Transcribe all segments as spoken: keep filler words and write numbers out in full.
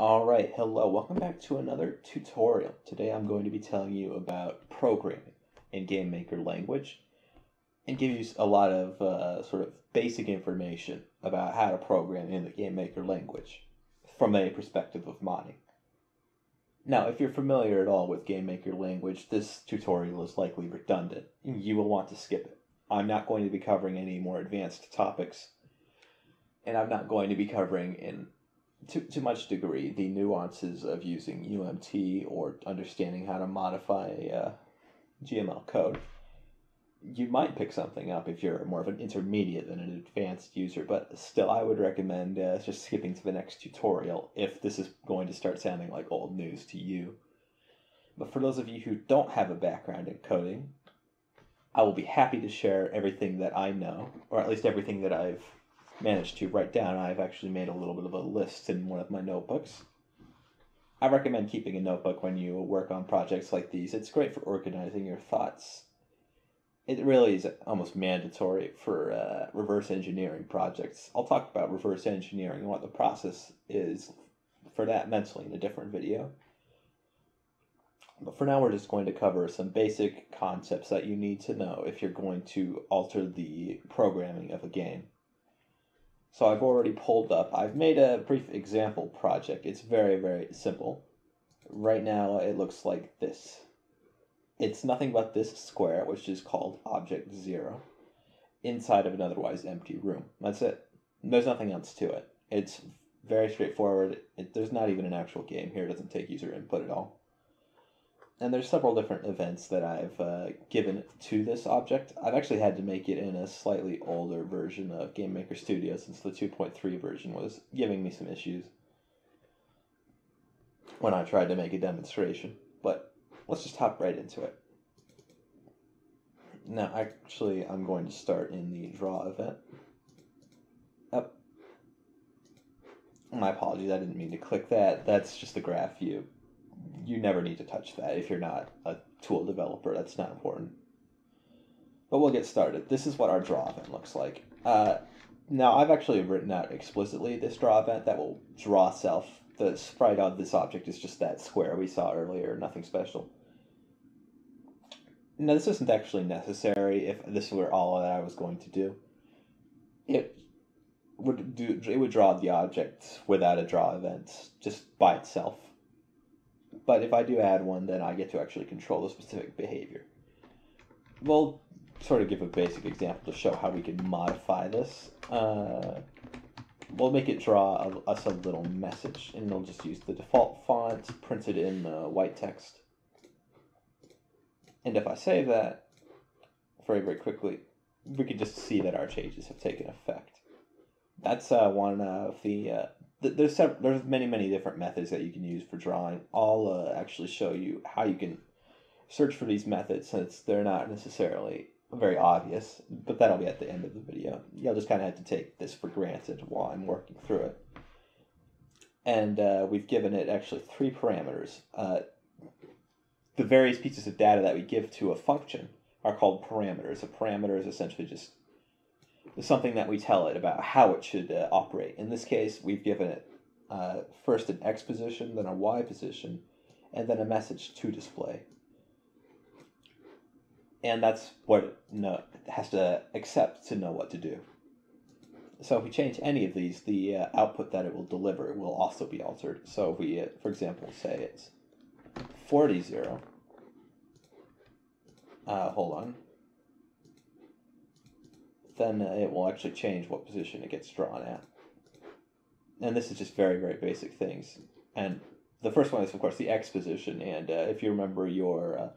Alright, hello, welcome back to another tutorial. Today I'm going to be telling you about programming in GameMaker language and give you a lot of uh, sort of basic information about how to program in the GameMaker language from a perspective of modding. Now, if you're familiar at all with GameMaker language, this tutorial is likely redundant. You will want to skip it. I'm not going to be covering any more advanced topics, and I'm not going to be covering in To, to much degree the nuances of using U M T or understanding how to modify uh, G M L code. You might pick something up if you're more of an intermediate than an advanced user, but still I would recommend uh, just skipping to the next tutorial if this is going to start sounding like old news to you. But for those of you who don't have a background in coding, I will be happy to share everything that I know, or at least everything that I've managed to write down. I've actually made a little bit of a list in one of my notebooks. I recommend keeping a notebook when you work on projects like these. It's great for organizing your thoughts. It really is almost mandatory for uh, reverse engineering projects. I'll talk about reverse engineering and what the process is for that mentally in a different video. But for now, we're just going to cover some basic concepts that you need to know if you're going to alter the programming of a game. So I've already pulled up, I've made a brief example project. It's very, very simple. Right now it looks like this. It's nothing but this square, which is called object zero, inside of an otherwise empty room. That's it. There's nothing else to it. It's very straightforward. It, there's not even an actual game here. It doesn't take user input at all. And there's several different events that I've uh, given to this object. I've actually had to make it in a slightly older version of GameMaker Studio since the two point three version was giving me some issues when I tried to make a demonstration. But let's just hop right into it. Now, actually, I'm going to start in the draw event. Oh. My apologies, I didn't mean to click that. That's just the graph view. You never need to touch that if you're not a tool developer. That's not important. But we'll get started. This is what our draw event looks like. Uh, now, I've actually written out explicitly this draw event that will draw self. The sprite of this object is just that square we saw earlier, nothing special. Now, this isn't actually necessary if this were all that I was going to do. It would, do, it would draw the object without a draw event, just by itself. But if I do add one, then I get to actually control the specific behavior. We'll sort of give a basic example to show how we can modify this. Uh, we'll make it draw a, us a little message, and we'll just use the default font printed in uh, white text. And if I save that very, very quickly, we can just see that our changes have taken effect. That's uh, one of the... Uh, There's several, there's many, many different methods that you can use for drawing. I'll uh, actually show you how you can search for these methods since they're not necessarily very obvious, but that'll be at the end of the video. You'll just kind of have to take this for granted while I'm working through it. And uh, we've given it actually three parameters. Uh, the various pieces of data that we give to a function are called parameters. A parameter is essentially just something that we tell it about how it should uh, operate. In this case, we've given it uh, first an X position, then a Y position, and then a message to display. And that's what it, no, it has to accept to know what to do. So if we change any of these, the uh, output that it will deliver will also be altered. So if we, uh, for example, say it's forty zero, uh, hold on, then it will actually change what position it gets drawn at. And this is just very, very basic things. And the first one is, of course, the X position. And uh, if you remember your uh,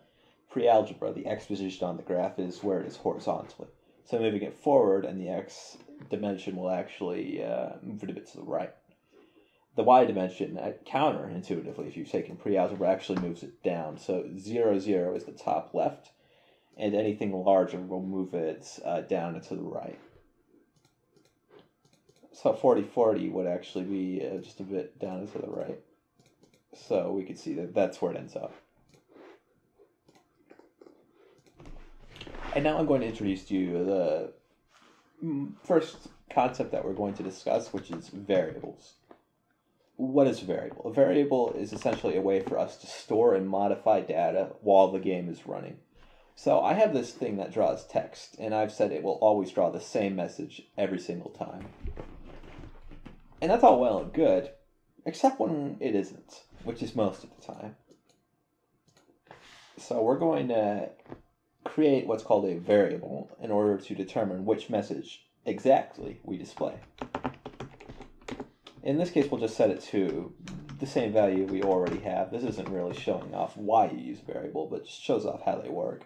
pre-algebra, the X position on the graph is where it is horizontally. So moving it forward, and the X dimension will actually uh, move it a bit to the right. The Y dimension, uh, counterintuitively, if you've taken pre-algebra, actually moves it down. So zero, zero is the top left, and anything larger will move it uh, down and to the right. So forty forty would actually be uh, just a bit down and to the right. So we can see that that's where it ends up. And now I'm going to introduce to you the first concept that we're going to discuss, which is variables. what is a variable? A variable is essentially a way for us to store and modify data while the game is running. So I have this thing that draws text, and I've said it will always draw the same message every single time. And that's all well and good, except when it isn't, which is most of the time. So we're going to create what's called a variable in order to determine which message exactly we display. In this case, we'll just set it to the same value we already have. This isn't really showing off why you use a variable, but just shows off how they work.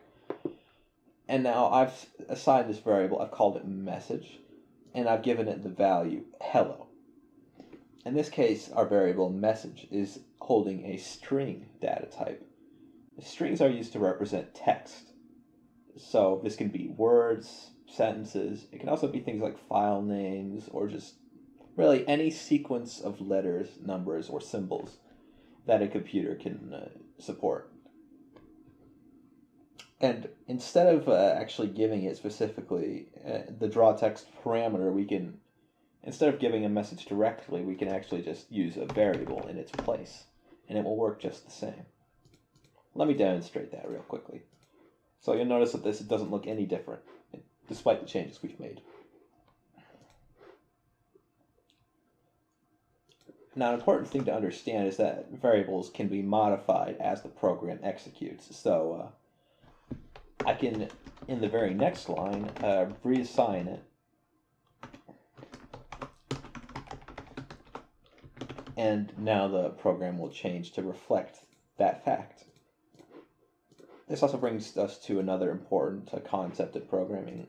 And now I've assigned this variable, I've called it message, and I've given it the value hello. In this case, our variable message is holding a string data type. Strings are used to represent text. So this can be words, sentences, it can also be things like file names, or just really any sequence of letters, numbers, or symbols that a computer can uh, support. And instead of uh, actually giving it specifically uh, the draw text parameter, we can, instead of giving a message directly, we can actually just use a variable in its place, and it will work just the same. Let me demonstrate that real quickly. So you'll notice that this doesn't look any different, despite the changes we've made. Now, an important thing to understand is that variables can be modified as the program executes. So uh, I can, in the very next line, uh, reassign it. And now the program will change to reflect that fact. This also brings us to another important uh, concept of programming,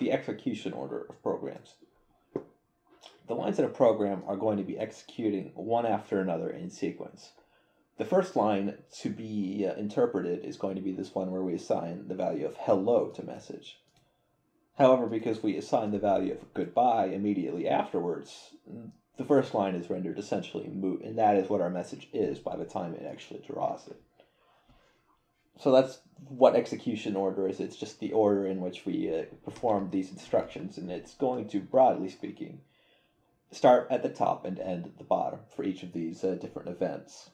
the execution order of programs. The lines in a program are going to be executing one after another in sequence. The first line to be uh, interpreted is going to be this one where we assign the value of hello to message. However, because we assign the value of goodbye immediately afterwards, the first line is rendered essentially moot, and that is what our message is by the time it actually draws it. So that's what execution order is. It's just the order in which we uh, perform these instructions, and it's going to, broadly speaking, start at the top and end at the bottom for each of these uh, different events.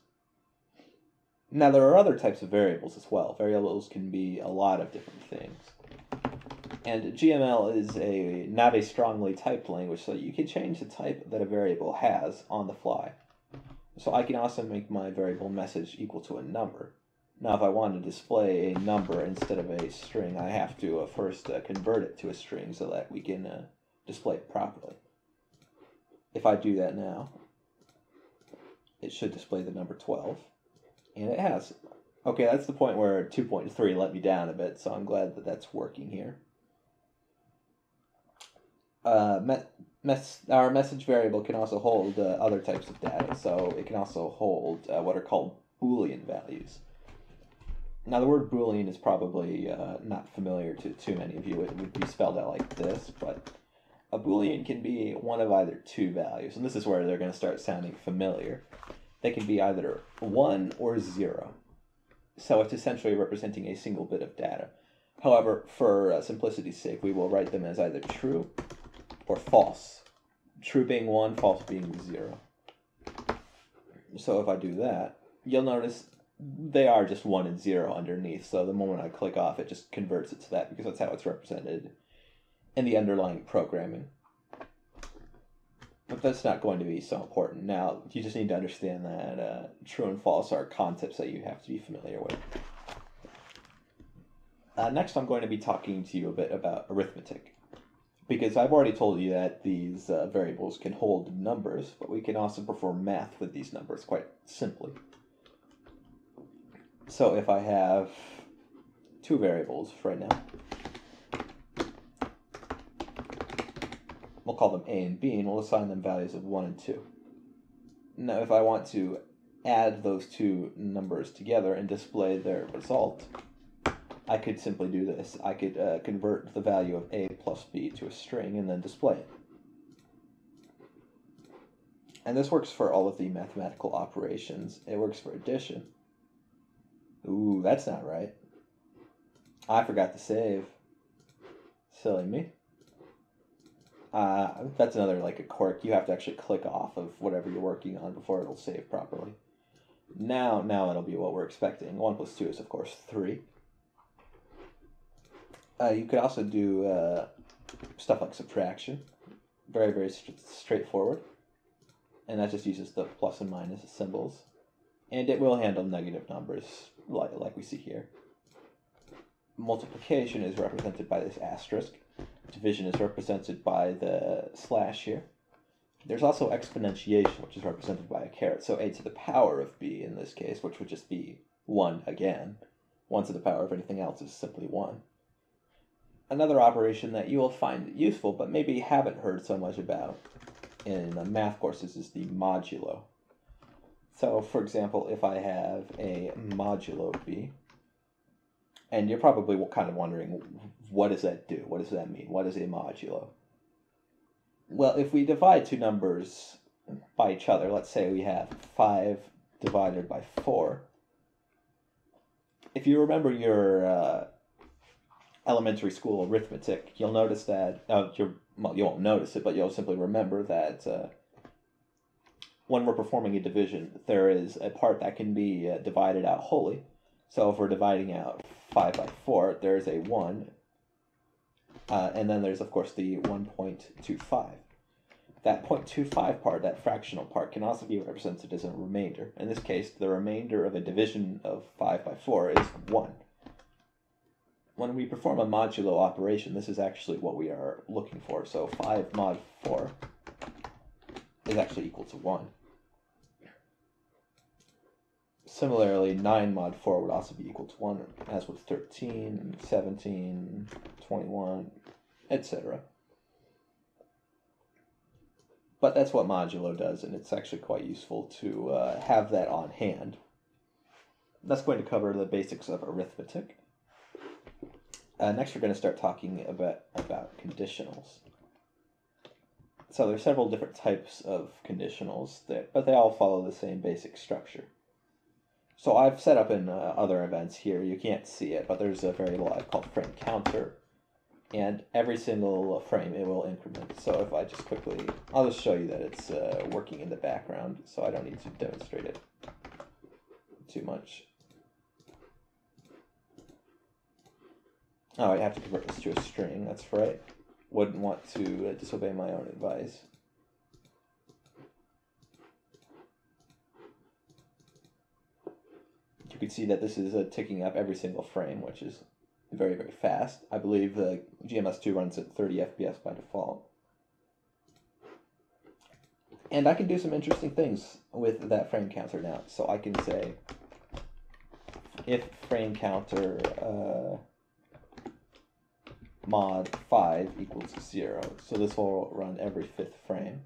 Now there are other types of variables as well. Variables can be a lot of different things. And G M L is a not a strongly typed language, so you can change the type that a variable has on the fly. So I can also make my variable message equal to a number. Now if I want to display a number instead of a string, I have to uh, first uh, convert it to a string so that we can uh, display it properly. If I do that now, it should display the number twelve, and it has. Okay, that's the point where two point three let me down a bit, so I'm glad that that's working here. Uh, me mes our message variable can also hold uh, other types of data, so it can also hold uh, what are called Boolean values. Now the word Boolean is probably uh, not familiar to too many of you. It would be spelled out like this, but a Boolean can be one of either two values, and this is where they're going to start sounding familiar. They can be either one or zero. So it's essentially representing a single bit of data. However, for uh, simplicity's sake, we will write them as either true or false. True being one, false being zero. So if I do that, you'll notice they are just one and zero underneath, so the moment I click off, it just converts it to that because that's how it's represented in the underlying programming. But that's not going to be so important. Now, you just need to understand that uh, true and false are concepts that you have to be familiar with. Uh, next, I'm going to be talking to you a bit about arithmetic, because I've already told you that these uh, variables can hold numbers, but we can also perform math with these numbers quite simply. So if I have two variables right now, we'll call them A and B, and we'll assign them values of one and two. Now if I want to add those two numbers together and display their result, I could simply do this. I could uh, convert the value of A plus B to a string and then display it. And this works for all of the mathematical operations. It works for addition. Ooh, that's not right. I forgot to save. Silly me. Uh, that's another like a quirk. You have to actually click off of whatever you're working on before it'll save properly. Now, now it'll be what we're expecting. One plus two is of course three. Uh, you could also do uh, stuff like subtraction. Very, very st straightforward. And that just uses the plus and minus symbols. And it will handle negative numbers like, like we see here. Multiplication is represented by this asterisk. Division is represented by the slash here. There's also exponentiation, which is represented by a caret. So a to the power of b in this case, which would just be one again. one to the power of anything else is simply one. Another operation that you will find useful, but maybe haven't heard so much about in the math courses, is the modulo. So, for example, if I have a modulo b, and you're probably kind of wondering, what does that do? What does that mean? What is a modulo? Well, if we divide two numbers by each other, let's say we have five divided by four. If you remember your uh, elementary school arithmetic, you'll notice that, uh, you're, well, you won't notice it, but you'll simply remember that uh, when we're performing a division, there is a part that can be uh, divided out wholly. So if we're dividing out five by four, there's a one, uh, and then there's, of course, the one point two five. That zero point two five part, that fractional part, can also be represented as a remainder. In this case, the remainder of a division of five by four is one. When we perform a modulo operation, this is actually what we are looking for. So five mod four is actually equal to one. Similarly, nine mod four would also be equal to one, as would thirteen, seventeen, twenty-one, et cetera. But that's what modulo does, and it's actually quite useful to uh, have that on hand. That's going to cover the basics of arithmetic. Uh, next, we're going to start talking about, about conditionals. So there are several different types of conditionals, that, but they all follow the same basic structure. So I've set up in uh, other events here, you can't see it, but there's a variable I've called frame counter, and every single frame it will increment. So if I just quickly, I'll just show you that it's uh, working in the background, so I don't need to demonstrate it too much. Oh, I have to convert this to a string, that's right. Wouldn't want to uh, disobey my own advice. You can see that this is uh, ticking up every single frame, which is very, very fast. I believe uh, G M S two runs at thirty F P S by default. And I can do some interesting things with that frame counter now. So I can say, if frame counter uh, mod five equals zero. So this will run every fifth frame.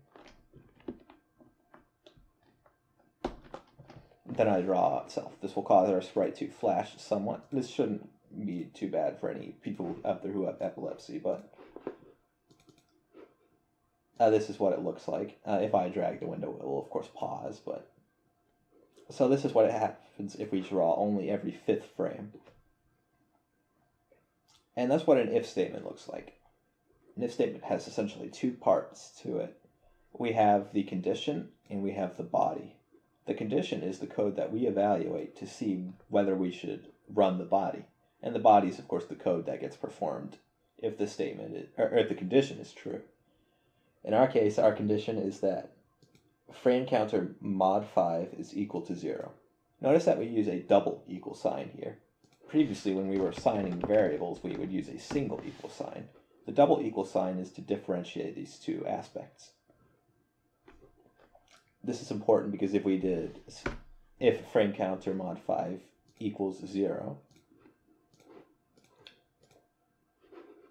Then I draw itself. This will cause our sprite to flash somewhat. This shouldn't be too bad for any people out there who have epilepsy, but uh, this is what it looks like. Uh, if I drag the window, it will of course pause, but so this is what happens if we draw only every fifth frame. And that's what an if statement looks like. An if statement has essentially two parts to it. We have the condition and we have the body. The condition is the code that we evaluate to see whether we should run the body. And the body is, of course, the code that gets performed if the statement is, or if the condition is true. In our case, our condition is that frame counter mod five is equal to zero. Notice that we use a double equal sign here. Previously, when we were signing variables, we would use a single equal sign. The double equal sign is to differentiate these two aspects. This is important because if we did, if frame counter mod five equals zero,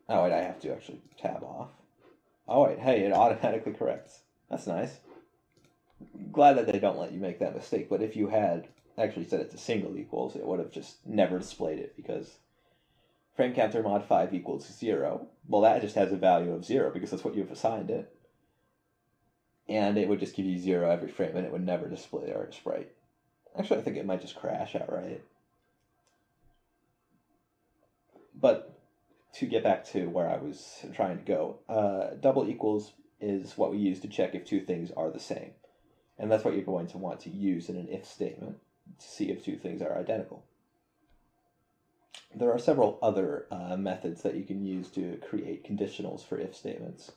oh wait, I have to actually tab off. Oh wait, hey, it automatically corrects. That's nice. Glad that they don't let you make that mistake, but if you had actually set it to single equals, it would have just never displayed it because frame counter mod five equals zero. Well, that just has a value of zero because that's what you've assigned it. And it would just give you zero every frame and it would never display our sprite. Actually, I think it might just crash outright. But to get back to where I was trying to go, uh, double equals is what we use to check if two things are the same. And that's what you're going to want to use in an if statement to see if two things are identical. There are several other uh, methods that you can use to create conditionals for if statements.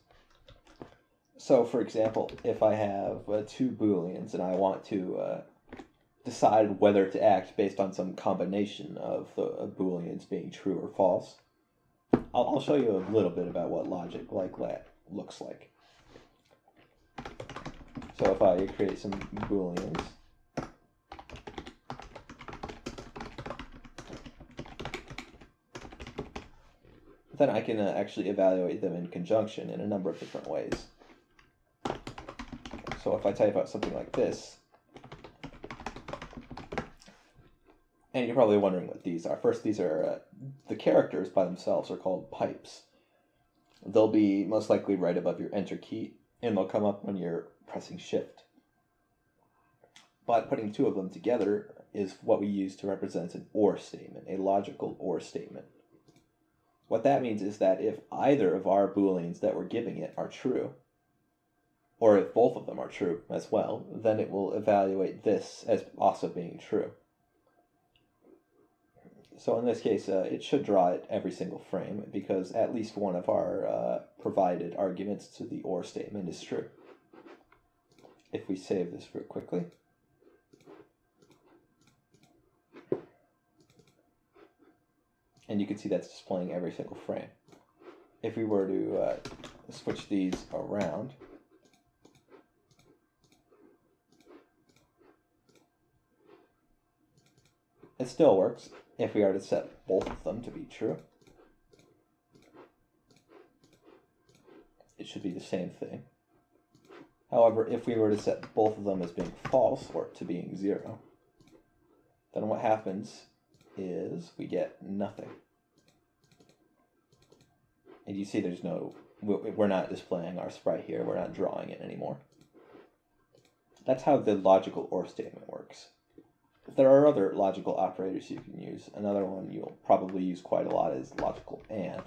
So for example, if I have uh, two Booleans and I want to uh, decide whether to act based on some combination of the uh, Booleans being true or false, I'll, I'll show you a little bit about what logic like that looks like. So if I create some Booleans, then I can uh, actually evaluate them in conjunction in a number of different ways. So if I type out something like this, and you're probably wondering what these are. First, these are uh, the characters by themselves are called pipes. They'll be most likely right above your enter key, and they'll come up when you're pressing shift. But putting two of them together is what we use to represent an OR statement, a logical OR statement. What that means is that if either of our Booleans that we're giving it are true, or if both of them are true as well, then it will evaluate this as also being true. So in this case, uh, it should draw it every single frame, because at least one of our uh, provided arguments to the OR statement is true. If we save this real quickly, and you can see that's displaying every single frame. If we were to uh, switch these around, it still works if we are to set both of them to be true. It should be the same thing. However, if we were to set both of them as being false or to being zero, then what happens is we get nothing. And you see there's no, we're not displaying our sprite here, we're not drawing it anymore. That's how the logical OR statement works. There are other logical operators you can use. Another one you'll probably use quite a lot is logical AND.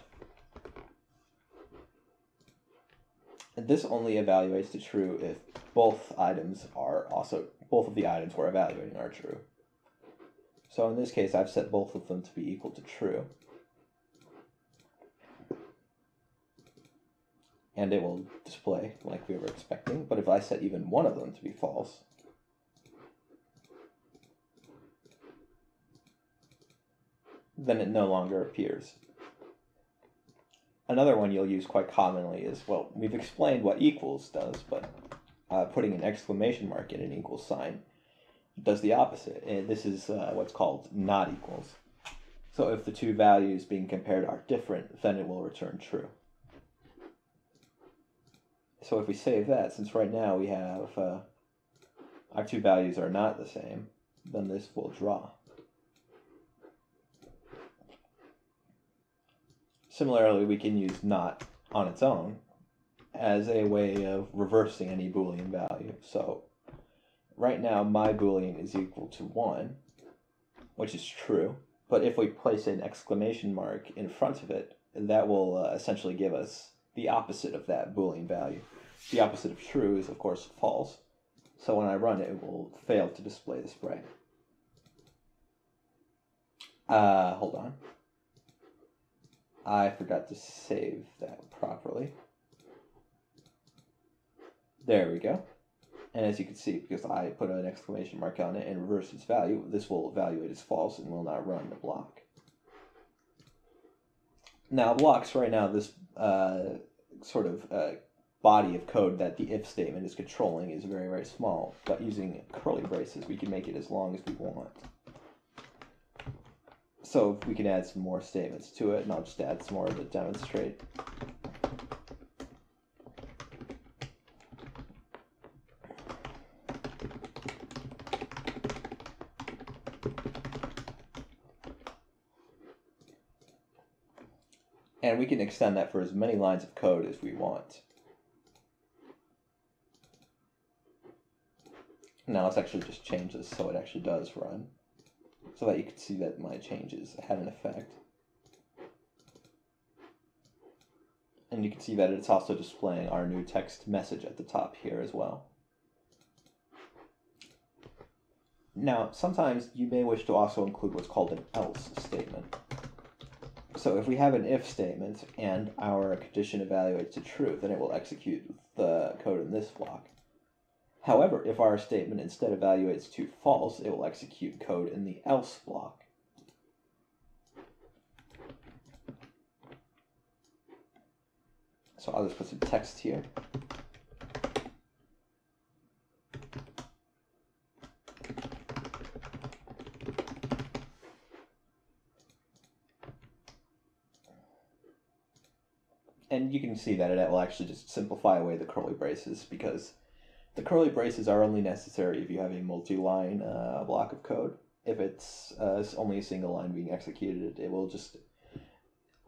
And this only evaluates to true if both items are also, both of the items we're evaluating are true. So in this case, I've set both of them to be equal to true. And it will display like we were expecting. But if I set even one of them to be false, then it no longer appears. Another one you'll use quite commonly is, well, we've explained what equals does, but uh, putting an exclamation mark in an equal sign does the opposite, and this is uh, what's called not equals. So if the two values being compared are different, then it will return true. So if we save that, since right now we have uh, our two values are not the same, then this will draw. Similarly, we can use not on its own as a way of reversing any Boolean value. So right now, my Boolean is equal to one, which is true, but if we place an exclamation mark in front of it, that will uh, essentially give us the opposite of that Boolean value. The opposite of true is, of course, false, so when I run it, it will fail to display the sprite. Uh, hold on. I forgot to save that properly. There we go. And as you can see, because I put an exclamation mark on it and reverse its value, this will evaluate as false and will not run the block. Now blocks right now, this uh, sort of uh, body of code that the if statement is controlling is very, very small. But using curly braces, we can make it as long as we want. So we can add some more statements to it, and I'll just add some more to demonstrate. And we can extend that for as many lines of code as we want. Now let's actually just change this so it actually does run, so that you can see that my changes had an effect. And you can see that it's also displaying our new text message at the top here as well. Now, sometimes you may wish to also include what's called an else statement. So if we have an if statement and our condition evaluates to true, then it will execute the code in this block. However, if our statement instead evaluates to false, it will execute code in the else block. So I'll just put some text here. And you can see that it will actually just simplify away the curly braces, because the curly braces are only necessary if you have a multi-line uh, block of code. If it's uh, only a single line being executed, it will just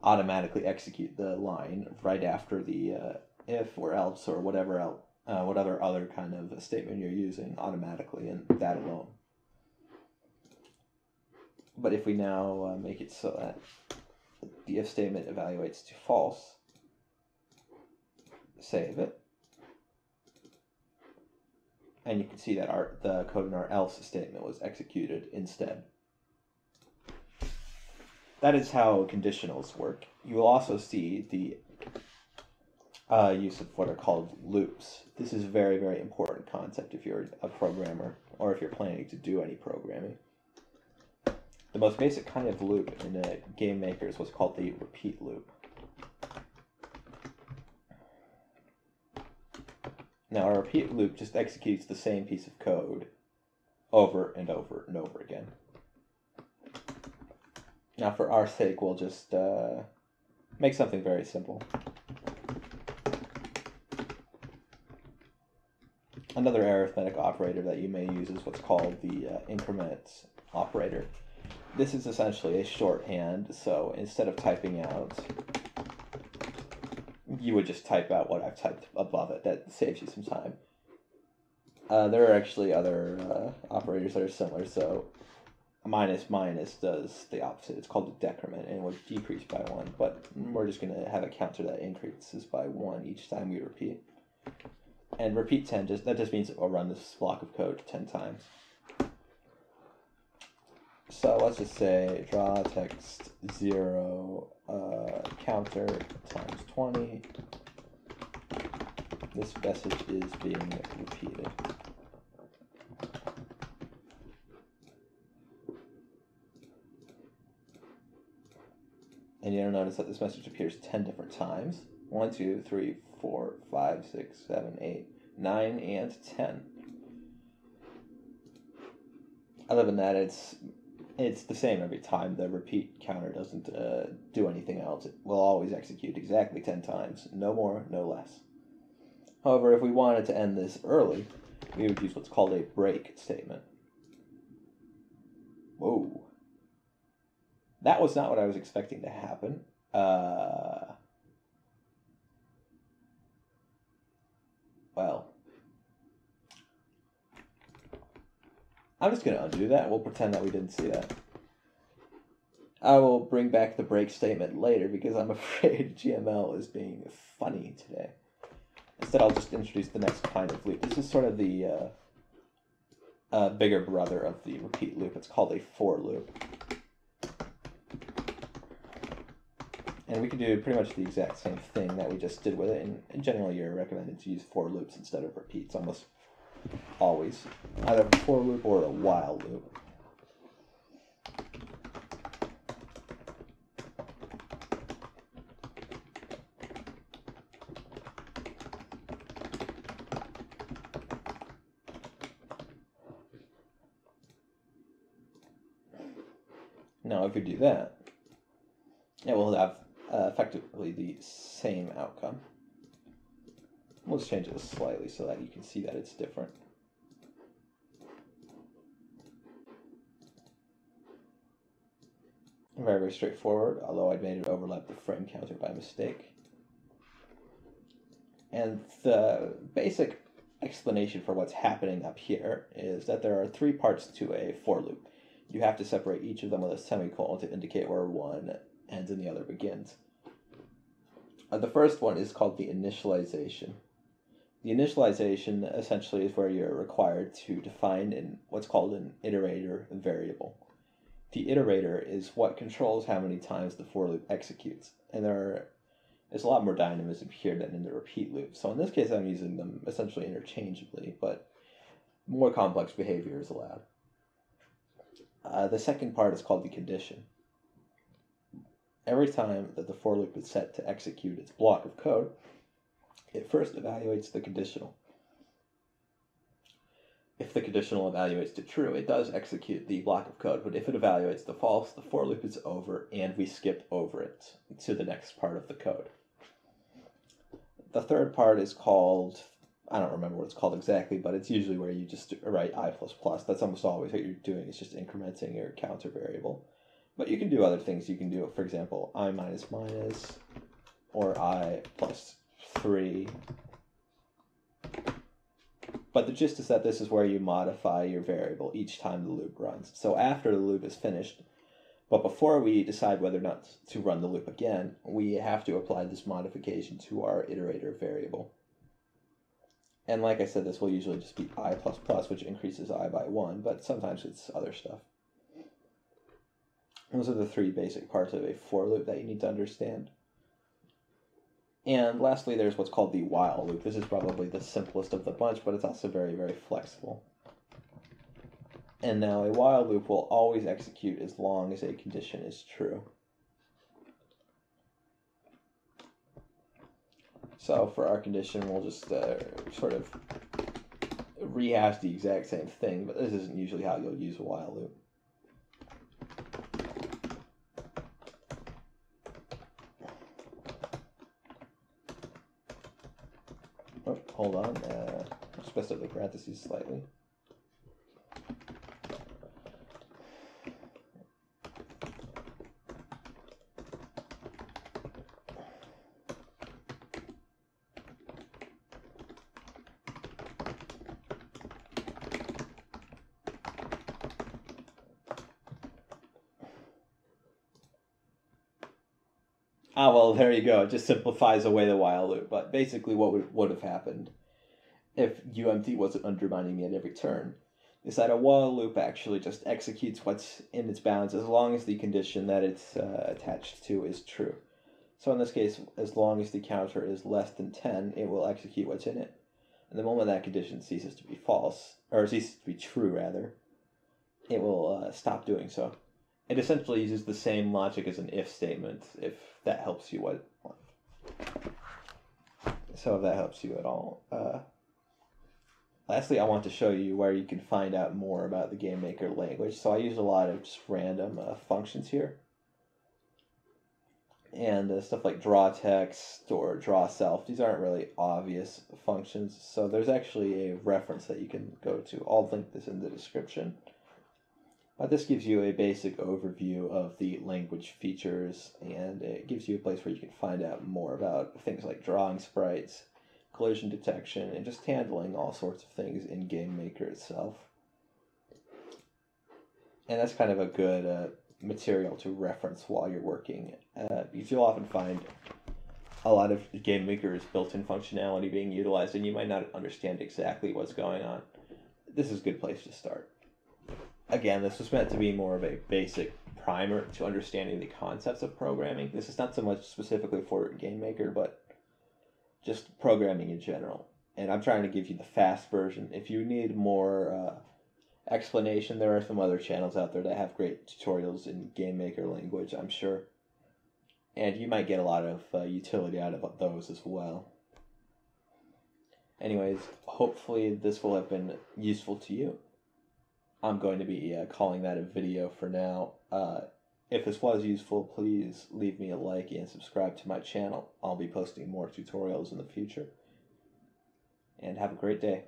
automatically execute the line right after the uh, if or else or whatever else, uh, whatever other kind of statement you're using automatically, and that alone. But if we now uh, make it so that the if statement evaluates to false, save it. And you can see that our the code in our else statement was executed instead. That is how conditionals work. You will also see the uh, use of what are called loops. This is a very, very important concept if you're a programmer or if you're planning to do any programming. The most basic kind of loop in a game maker is what's called the repeat loop. Now, our repeat loop just executes the same piece of code over and over and over again. Now, for our sake, we'll just uh, make something very simple. Another arithmetic operator that you may use is what's called the uh, increments operator. This is essentially a shorthand, so instead of typing out, you would just type out what I've typed above it. That saves you some time. Uh, there are actually other uh, operators that are similar, so minus minus does the opposite. It's called a decrement, and it would decrease by one, but we're just going to have a counter that increases by one each time we repeat. And repeat ten, just, that just means it will run this block of code ten times. So let's just say draw text zero uh, counter times twenty. This message is being repeated. And you'll notice that this message appears ten different times. One, two, three, four, five, six, seven, eight, nine, and ten. Other than that, it's It's the same every time. The repeat counter doesn't uh, do anything else. It will always execute exactly ten times. No more, no less. However, if we wanted to end this early, we would use what's called a break statement. Whoa. That was not what I was expecting to happen. Uh, well. I'm just going to undo that. We'll pretend that we didn't see that. I will bring back the break statement later because I'm afraid G M L is being funny today. Instead, I'll just introduce the next kind of loop. This is sort of the uh, uh, bigger brother of the repeat loop. It's called a for loop. And we can do pretty much the exact same thing that we just did with it. And in general, you're recommended to use for loops instead of repeats almost always, either a for loop or a while loop. Now, if we do that, it will have uh, effectively the same outcome. We'll just change it slightly so that you can see that it's different. Very, very straightforward, although I made it overlap the frame counter by mistake. And the basic explanation for what's happening up here is that there are three parts to a for loop. You have to separate each of them with a semicolon to indicate where one ends and the other begins. uh, the first one is called the initialization. The initialization essentially is where you're required to define in what's called an iterator variable. The iterator is what controls how many times the for loop executes, and there are, there's a lot more dynamism here than in the repeat loop. So in this case, I'm using them essentially interchangeably, but more complex behavior is allowed. Uh, the second part is called the condition. Every time that the for loop is set to execute its block of code, it first evaluates the conditional. If the conditional evaluates to true, it does execute the block of code, but if it evaluates to false, the for loop is over and we skip over it to the next part of the code. The third part is called, I don't remember what it's called exactly, but it's usually where you just write I plus plus. That's almost always what you're doing, it's just incrementing your counter variable. But you can do other things. You can do, for example, I minus minus, or I plus three. But the gist is that this is where you modify your variable each time the loop runs. So after the loop is finished, but before we decide whether or not to run the loop again, we have to apply this modification to our iterator variable. And like I said, this will usually just be I plus plus, which increases I by one, but sometimes it's other stuff. Those are the three basic parts of a for loop that you need to understand. And lastly, there's what's called the while loop. This is probably the simplest of the bunch, but it's also very, very flexible. And now a while loop will always execute as long as a condition is true. So for our condition, we'll just uh, sort of rehash the exact same thing, but this isn't usually how you'll use a while loop. Oh, hold on, uh, I'm supposed to have the parentheses slightly. Ah, well, there you go. It just simplifies away the while loop. But basically what would, would have happened if U M T wasn't undermining me at every turn is that a while loop actually just executes what's in its bounds as long as the condition that it's uh, attached to is true. So in this case, as long as the counter is less than ten, it will execute what's in it. And the moment that condition ceases to be false, or ceases to be true, rather, it will uh, stop doing so. It essentially uses the same logic as an if statement, if that helps you what. So if that helps you at all. Uh, lastly, I want to show you where you can find out more about the GameMaker language. So I use a lot of just random uh, functions here. And uh, stuff like draw text or draw self, these aren't really obvious functions. So there's actually a reference that you can go to. I'll link this in the description. But this gives you a basic overview of the language features, and it gives you a place where you can find out more about things like drawing sprites, collision detection, and just handling all sorts of things in GameMaker itself. And that's kind of a good uh, material to reference while you're working, uh, because you'll often find a lot of GameMaker's built-in functionality being utilized, and you might not understand exactly what's going on. This is a good place to start. Again, this was meant to be more of a basic primer to understanding the concepts of programming. This is not so much specifically for GameMaker, but just programming in general. And I'm trying to give you the fast version. If you need more uh, explanation, there are some other channels out there that have great tutorials in GameMaker language, I'm sure. And you might get a lot of uh, utility out of those as well. Anyways, hopefully this will have been useful to you. I'm going to be uh, calling that a video for now. Uh, if this was useful, please leave me a like and subscribe to my channel. I'll be posting more tutorials in the future. And have a great day.